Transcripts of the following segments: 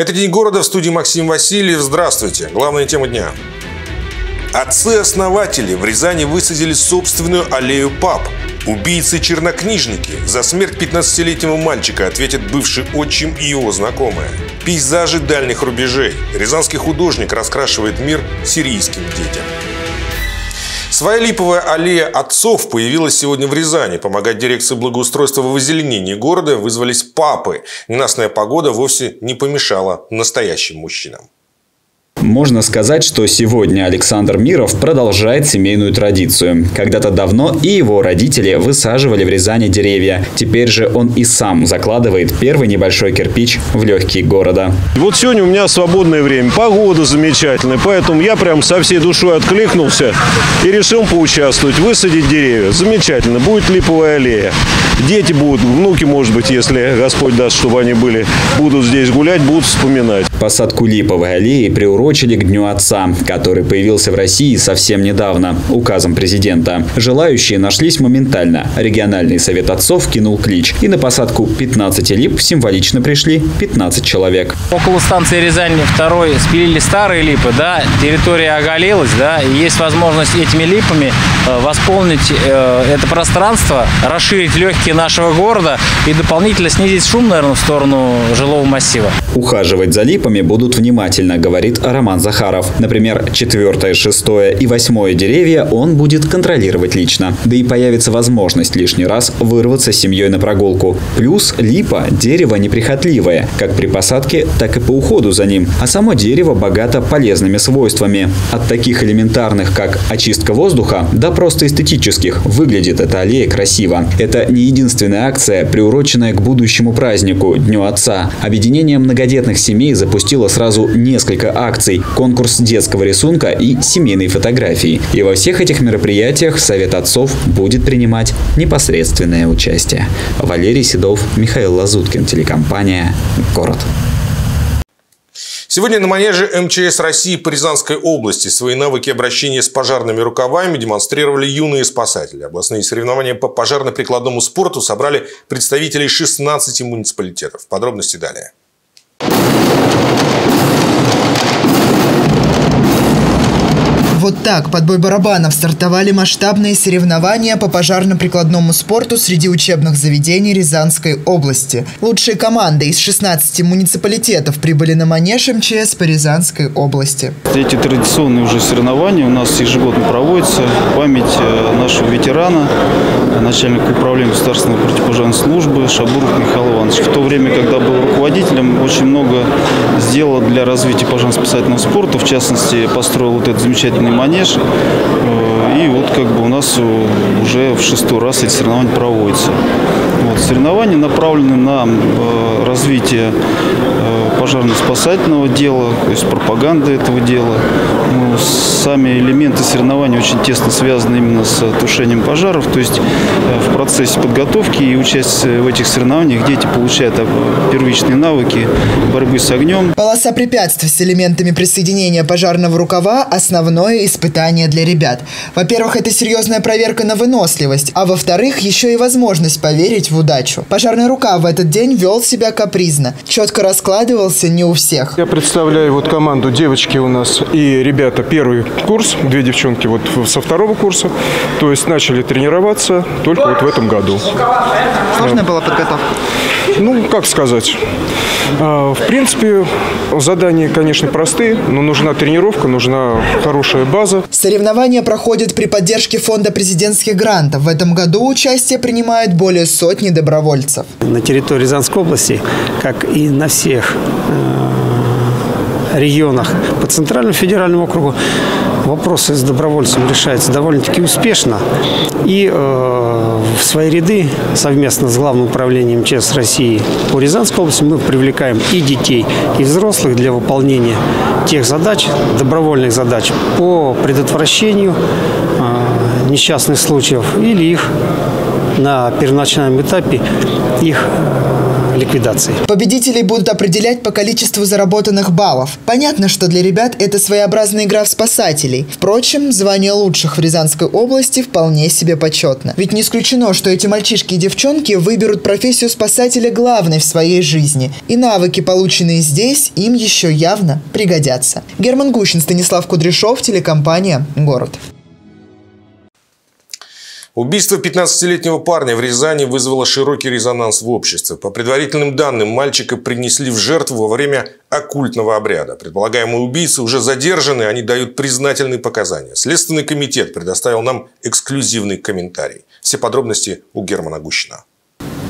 Это «День города», в студии Максим Васильев. Здравствуйте. Главная тема дня. Отцы-основатели в Рязани высадили собственную аллею пап. Убийцы-чернокнижники за смерть 15-летнего мальчика ответят бывший отчим и его знакомая. Пейзажи дальних рубежей. Рязанский художник раскрашивает мир сирийским детям. Своя липовая аллея отцов появилась сегодня в Рязани. Помогать дирекции благоустройства в озеленении города вызвались папы. Ненастная погода вовсе не помешала настоящим мужчинам. Можно сказать, что сегодня Александр Миров продолжает семейную традицию. Когда-то давно и его родители высаживали в Рязани деревья. Теперь же он и сам закладывает первый небольшой кирпич в легкие города. Вот сегодня у меня свободное время, погода замечательная, поэтому я прям со всей душой откликнулся и решил поучаствовать, высадить деревья. Замечательно, будет липовая аллея. Дети будут, внуки, может быть, если Господь даст, чтобы они были, будут здесь гулять, будут вспоминать. Посадку липовой аллеи приурочили к Дню Отца, который появился в России совсем недавно, указом президента. Желающие нашлись моментально. Региональный совет отцов кинул клич. И на посадку 15 лип символично пришли 15 человек. Около станции Рязани 2 спилили старые липы, да, территория оголилась, да, и есть возможность этими липами восполнить это пространство, расширить легкие нашего города и дополнительно снизить шум, наверное, в сторону жилого массива. Ухаживать за липами будут внимательно, говорит Роман Захаров. Например, 4, 6 и 8 деревья он будет контролировать лично. Да и появится возможность лишний раз вырваться с семьей на прогулку. Плюс липа – дерево неприхотливое, как при посадке, так и по уходу за ним. А само дерево богато полезными свойствами. От таких элементарных, как очистка воздуха, до просто эстетических. Выглядит эта аллея красиво. Это не единственная акция, приуроченная к будущему празднику – Дню Отца. Объединение многодетных семей запустило сразу несколько акций – конкурс детского рисунка и семейной фотографии. И во всех этих мероприятиях Совет отцов будет принимать непосредственное участие. Валерий Седов, Михаил Лазуткин, телекомпания «Город». Сегодня на манеже МЧС России по Рязанской области свои навыки обращения с пожарными рукавами демонстрировали юные спасатели. Областные соревнования по пожарно-прикладному спорту собрали представителей 16 муниципалитетов. Подробности далее. Вот так под бой барабанов стартовали масштабные соревнования по пожарно-прикладному спорту среди учебных заведений Рязанской области. Лучшие команды из 16 муниципалитетов прибыли на манеж МЧС по Рязанской области. Эти традиционные уже соревнования у нас ежегодно проводятся в память нашего ветерана, начальника управления государственной противопожарной службы Шабуров Михаила Ивановича. В то время, когда был руководителем, очень много сделал для развития пожарно-спасательного спорта. В частности, построил вот этот замечательный манеж, и вот как бы у нас уже в 6-й раз эти соревнования проводятся. Вот, соревнования направлены на развитие пожарно-спасательного дела, то есть пропаганда этого дела. Ну, сами элементы соревнований очень тесно связаны именно с тушением пожаров, то есть в процессе подготовки и участия в этих соревнованиях дети получают первичные навыки борьбы с огнем. Полоса препятствий с элементами присоединения пожарного рукава – основное испытание для ребят. Во-первых, это серьезная проверка на выносливость, а во-вторых, еще и возможность поверить в удачу. Пожарный рукав в этот день вел себя капризно, четко раскладывал не у всех. Я представляю вот команду, девочки у нас и ребята первый курс, 2 девчонки вот со 2-го курса, то есть начали тренироваться только вот в этом году. Сложная была подготовка? Ну, как сказать, в принципе, задания, конечно, простые, но нужна тренировка, нужна хорошая база. Соревнования проходят при поддержке фонда президентских грантов. В этом году участие принимают более сотни добровольцев. На территории Рязанской области, как и на всех регионах по Центральному федеральному округу, вопросы с добровольцем решаются довольно-таки успешно. И в свои ряды совместно с Главным управлением МЧС России по Рязанской области мы привлекаем и детей, и взрослых для выполнения тех задач, добровольных задач по предотвращению несчастных случаев или их на первоначальном этапе их ликвидации. Победителей будут определять по количеству заработанных баллов. Понятно, что для ребят это своеобразная игра в спасателей. Впрочем, звание лучших в Рязанской области вполне себе почетно. Ведь не исключено, что эти мальчишки и девчонки выберут профессию спасателя главной в своей жизни. И навыки, полученные здесь, им еще явно пригодятся. Герман Гущин, Станислав Кудряшов, телекомпания «Город». Убийство 15-летнего парня в Рязани вызвало широкий резонанс в обществе. По предварительным данным, мальчика принесли в жертву во время оккультного обряда. Предполагаемые убийцы уже задержаны, они дают признательные показания. Следственный комитет предоставил нам эксклюзивный комментарий. Все подробности у Германа Гущина.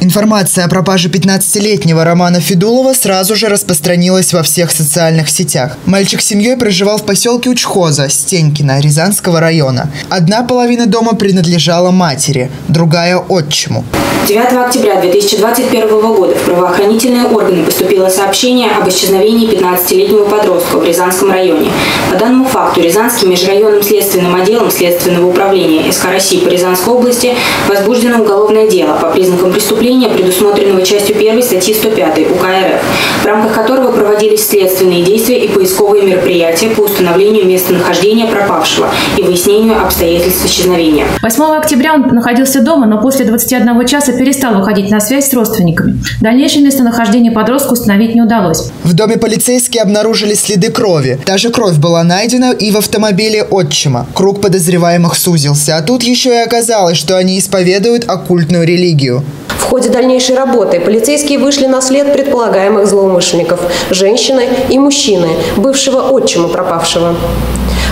Информация о пропаже 15-летнего Романа Федулова сразу же распространилась во всех социальных сетях. Мальчик с семьей проживал в поселке Учхоза, Стенькино, Рязанского района. Одна половина дома принадлежала матери, другая – отчиму. 9 октября 2021 года в правоохранительные органы поступило сообщение об исчезновении 15-летнего подростка в Рязанском районе. По данному факту Рязанским межрайонным следственным отделом Следственного управления СК России по Рязанской области возбуждено уголовное дело по признакам преступления, предусмотренного частью 1 статьи 105 УК РФ, в рамках которого проводились следственные действия и поисковые мероприятия по установлению местонахождения пропавшего и выяснению обстоятельств исчезновения. 8 октября он находился дома, но после 21 часа перестал выходить на связь с родственниками. Дальнейшее местонахождение подростка установить не удалось. В доме полицейские обнаружили следы крови. Та же кровь была найдена и в автомобиле отчима. Круг подозреваемых сузился, а тут еще и оказалось, что они исповедуют оккультную религию. В ходе дальнейшей работы полицейские вышли на след предполагаемых злоумышленников – женщины и мужчины, бывшего отчима пропавшего.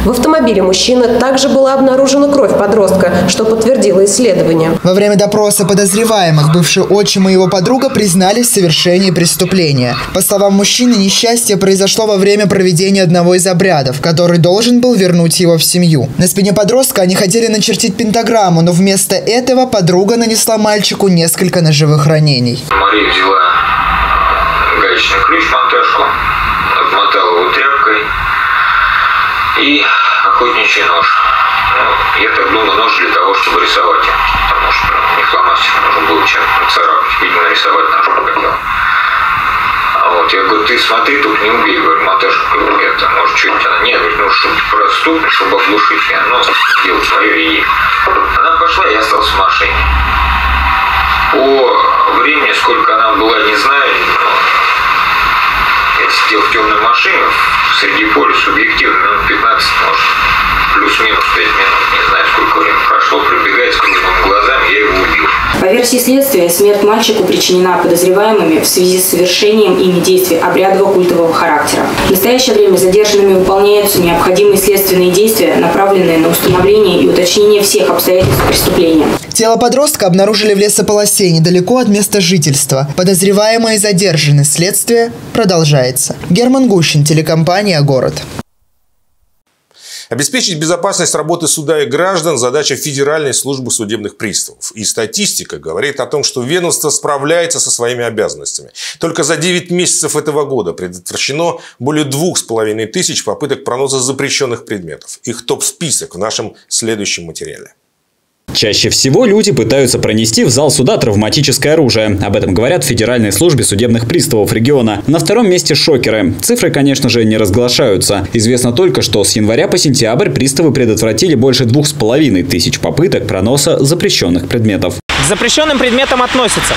В автомобиле мужчины также была обнаружена кровь подростка, что подтвердило исследование. Во время допроса подозреваемых бывший отчим и его подруга признались в совершении преступления. По словам мужчины, несчастье произошло во время проведения одного из обрядов, который должен был вернуть его в семью. На спине подростка они хотели начертить пентаграмму, но вместо этого подруга нанесла мальчику несколько ножевых ранений. Мария взяла гаечный ключ, монтажку, обмотала его тряпкой и охотничий нож. Ну, я так думаю, нож для того, чтобы рисовать, потому что не фломастер, нужно было чем-то царапать, видимо, нарисовать ножом хотел. А вот я говорю, ты смотри, тут не убей, говорю, монтажку, это может что-нибудь она. Нет, говорит, ну чтобы проступить, чтобы оглушить, я нос делал свое и она пошла, и я остался в машине. По времени, сколько она была, не знаю, но я сидел в темной машине, среди поля субъективно, минут 15, может, плюс-минус 5 минут, не знаю, сколько времени прошло, пробегает с круглыми глазами, я его убил. По версии следствия, смерть мальчику причинена подозреваемыми в связи с совершением ими действий обрядового культового характера. В настоящее время задержанными выполняются необходимые следственные действия, направленные на установление и уточнение всех обстоятельств преступления. Тело подростка обнаружили в лесополосе недалеко от места жительства. Подозреваемые задержаны. Следствие продолжается. Герман Гущин, телекомпания «Город». Обеспечить безопасность работы суда и граждан – задача Федеральной службы судебных приставов. И статистика говорит о том, что ведомство справляется со своими обязанностями. Только за 9 месяцев этого года предотвращено более 2500 попыток проноса запрещенных предметов. Их топ-список в нашем следующем материале. Чаще всего люди пытаются пронести в зал суда травматическое оружие. Об этом говорят в Федеральной службе судебных приставов региона. На втором месте шокеры. Цифры, конечно же, не разглашаются. Известно только, что с января по сентябрь приставы предотвратили больше 2500 попыток проноса запрещенных предметов. К запрещенным предметам относятся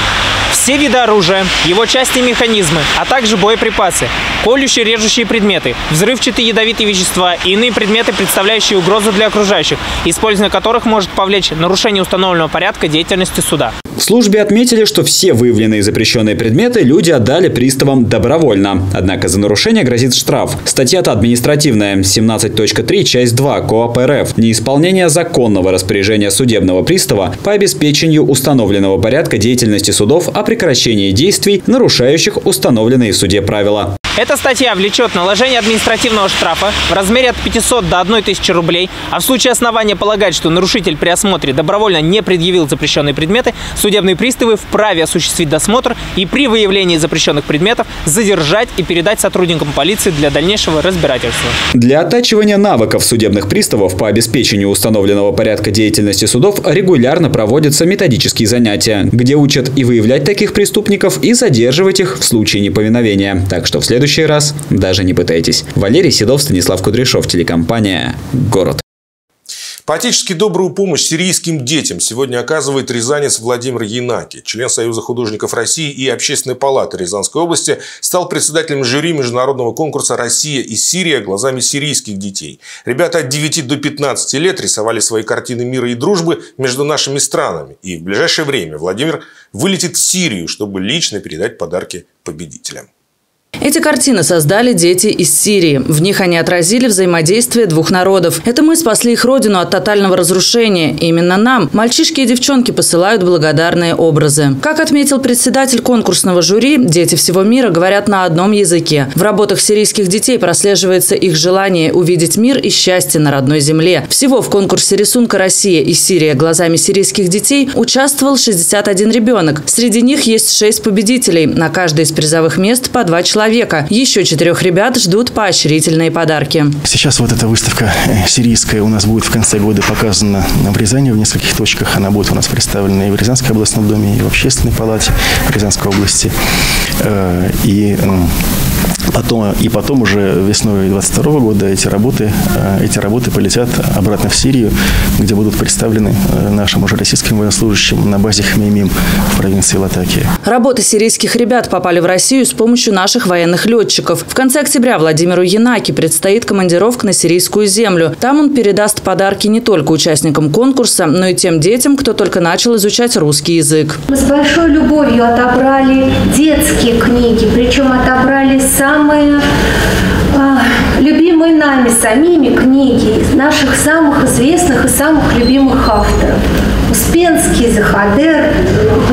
все виды оружия, его части и механизмы, а также боеприпасы, колющие, режущие предметы, взрывчатые ядовитые вещества и иные предметы, представляющие угрозу для окружающих, использование которых может повлечь нарушение установленного порядка деятельности суда. В службе отметили, что все выявленные запрещенные предметы люди отдали приставам добровольно. Однако за нарушение грозит штраф. Статья-то административная, 17.3, часть 2 КоАП РФ. Неисполнение законного распоряжения судебного пристава по обеспечению установленного порядка деятельности судов о прекращении действий, нарушающих установленные в суде правила. Эта статья влечет наложение административного штрафа в размере от 500 до 1000 рублей, а в случае основания полагать, что нарушитель при осмотре добровольно не предъявил запрещенные предметы, судебные приставы вправе осуществить досмотр и при выявлении запрещенных предметов задержать и передать сотрудникам полиции для дальнейшего разбирательства. Для оттачивания навыков судебных приставов по обеспечению установленного порядка деятельности судов регулярно проводятся методические занятия, где учат и выявлять таких преступников, и задерживать их в случае неповиновения. Так что в следующий раз даже не пытайтесь. Валерий Седов, Станислав Кудряшов, телекомпания «Город». Поотечески добрую помощь сирийским детям сегодня оказывает рязанец Владимир Янаки. Член Союза художников России и Общественной палаты Рязанской области стал председателем жюри международного конкурса «Россия и Сирия глазами сирийских детей». Ребята от 9 до 15 лет рисовали свои картины мира и дружбы между нашими странами. И в ближайшее время Владимир вылетит в Сирию, чтобы лично передать подарки победителям. Эти картины создали дети из Сирии. В них они отразили взаимодействие двух народов. Это мы спасли их родину от тотального разрушения. Именно нам мальчишки и девчонки посылают благодарные образы. Как отметил председатель конкурсного жюри, дети всего мира говорят на одном языке. В работах сирийских детей прослеживается их желание увидеть мир и счастье на родной земле. Всего в конкурсе рисунка «Россия и Сирия глазами сирийских детей» участвовал 61 ребенок. Среди них есть 6 победителей. На каждое из призовых мест по 2 человека. Еще 4 ребят ждут поощрительные подарки. Сейчас вот эта выставка сирийская у нас будет в конце года показана в Рязани в нескольких точках. Она будет у нас представлена и в Рязанской областном доме, и в Общественной палате Рязанской области. И потом уже весной 2022 года эти работы полетят обратно в Сирию, где будут представлены нашим уже российским военнослужащим на базе Хмеймим в провинции Латакия. Работы сирийских ребят попали в Россию с помощью наших военных летчиков. В конце октября Владимиру Янаки предстоит командировка на сирийскую землю. Там он передаст подарки не только участникам конкурса, но и тем детям, кто только начал изучать русский язык. Мы с большой любовью отобрали детские книги, причем отобрали самые любимые нами самими книги наших самых известных и самых любимых авторов. Успенский, Захадер,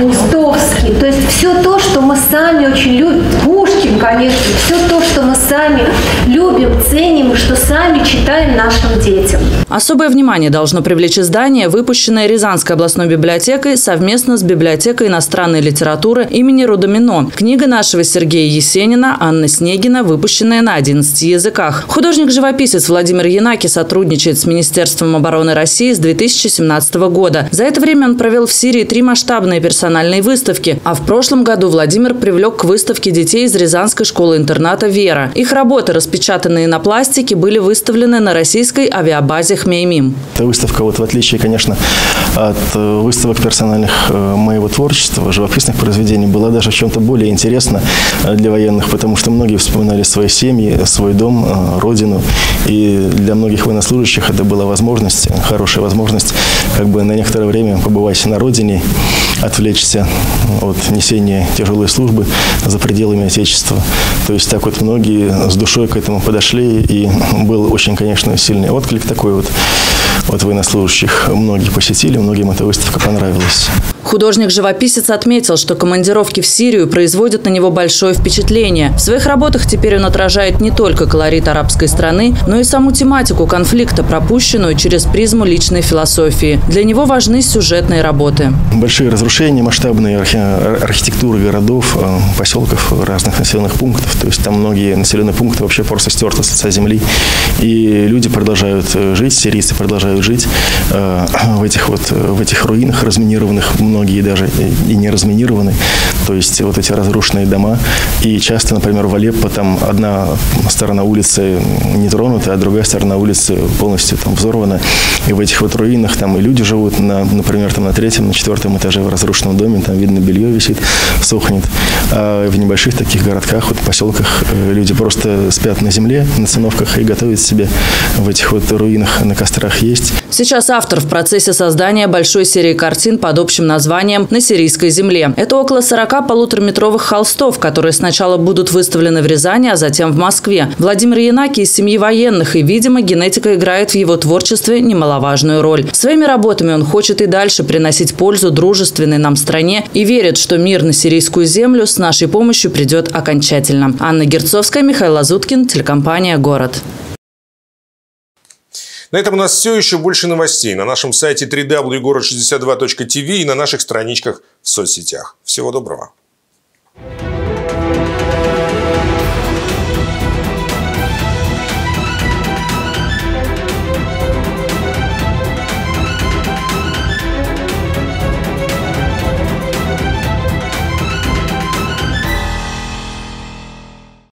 Остовский. То есть все то, что мы сами очень любим, Пушкин, конечно, все то, что мы сами любим, ценим и что сами читаем нашим детям. Особое внимание должно привлечь издание, выпущенное Рязанской областной библиотекой совместно с библиотекой иностранной литературы имени Рудомино. Книга нашего Сергея Есенина «Анна Снегина», выпущенная на 11 языках. Художник-живописец Владимир Янаки сотрудничает с Министерством обороны России с 2017 года. За это время он провел в Сирии 3 масштабные персональные выставки, а в прошлом году Владимир привлек к выставке детей из Рязанской школы-интерната «Вера». Их работы, распечатанные на пластике, были выставлены на российской авиабазе «Хмеймим». Эта выставка, в отличие, конечно, от выставок персональных моего творчества, живописных произведений, была даже в чем-то более интересна для военных, потому что многие вспоминали свои семьи, свой дом, родину. И для многих военнослужащих это была возможность, хорошая возможность, как бы на некоторое время побывать на родине, отвлечься от несения тяжелой службы за пределами Отечества. То есть так вот многие с душой к этому подошли, и был очень, конечно, сильный отклик такой вот от военнослужащих. Многие посетили, многим эта выставка понравилась. Художник-живописец отметил, что командировки в Сирию производят на него большое впечатление. В своих работах теперь он отражает не только колорит арабской страны, но и саму тематику конфликта, пропущенную через призму личной философии. Для него важны сюжетные работы. Большие разрушения, масштабные архитектуры городов, поселков, разных населенных пунктов. То есть там многие населенные пункты вообще просто стерты с лица земли. И люди продолжают жить, сирийцы продолжают жить в этих руинах разминированных, многие даже и не разминированы. То есть вот эти разрушенные дома. И часто, например, в Алеппо там одна сторона улицы не тронута, а другая сторона улицы полностью там взорвана. И в этих вот руинах там и люди живут, например, там на 3-м, на 4-м этаже в разрушенном доме. Там видно, белье висит, сохнет. А в небольших таких городках, вот поселках, люди просто спят на земле, на циновках и готовят себе в этих вот руинах, на кострах есть. Сейчас автор в процессе создания большой серии картин под общим названием названием «На сирийской земле». Это около 40 полутораметровых холстов, которые сначала будут выставлены в Рязани, а затем в Москве. Владимир Янаки из семьи военных, и, видимо, генетика играет в его творчестве немаловажную роль. Своими работами он хочет и дальше приносить пользу дружественной нам стране и верит, что мир на сирийскую землю с нашей помощью придет окончательно. Анна Герцовская, Михаил Лазуткин, телекомпания «Город». На этом у нас все, еще больше новостей на нашем сайте www.gorod62.tv и на наших страничках в соцсетях. Всего доброго.